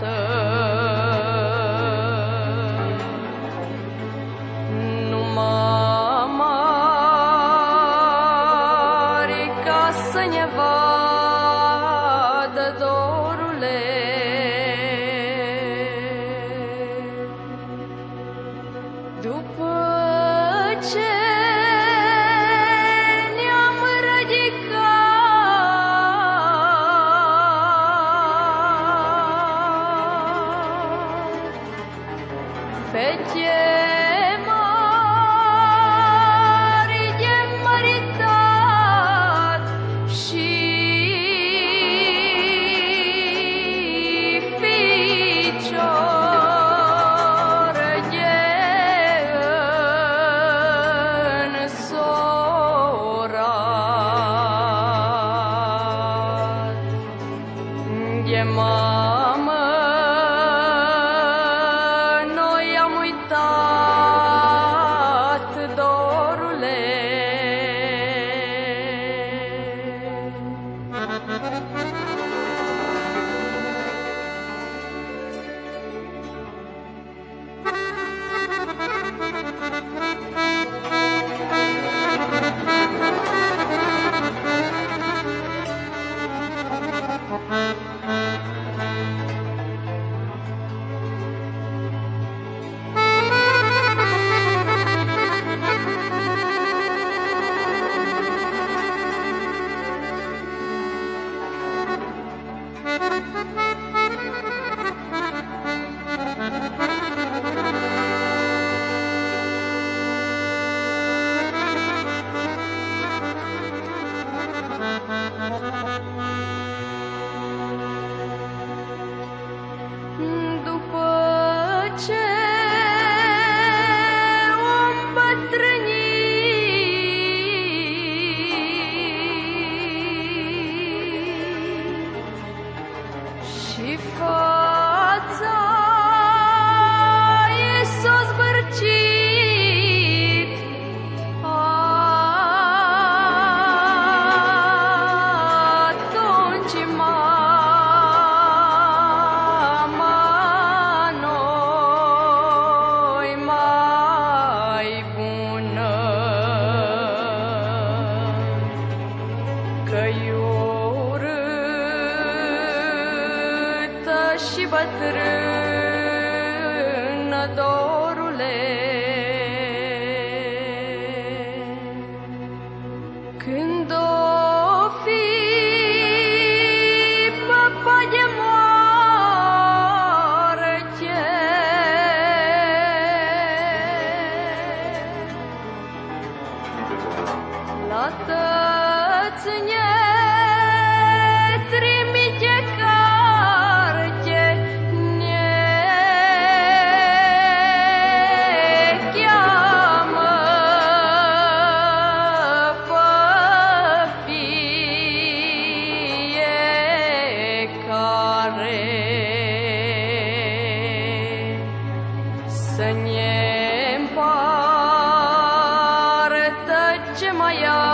Tată, nu m-am mari ca să ne vadă, dorule, după ce fete mari de-am măritat și ficioare de-nsorat de mamă. Și fața e s-o zbârcit, atunci mama noi mai bună, că și bătrână, dorule, când o fi papa de moarte, la tăține să ne împartă ce mai ai.